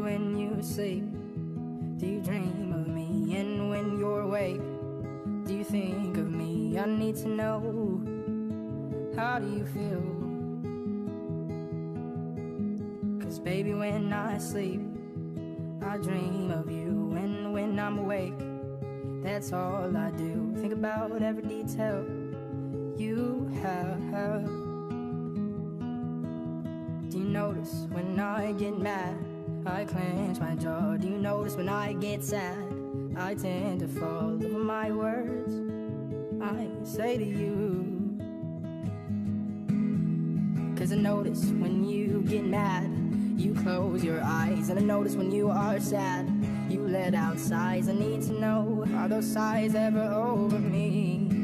you when you sleep? Do you dream of me? And when you're awake, do you think of me? I need to know, how do you feel? 'Cause baby, when I sleep, I dream of you. And when I'm awake, that's all I do. Think about every detail you have. Do you notice when I get mad, I clench my jaw? Do you notice when I get sad, I tend to fall over my words I say to you? 'Cause I notice when you get mad, you close your eyes. And I notice when you are sad, you let out sighs. I need to know, are those sighs ever over me?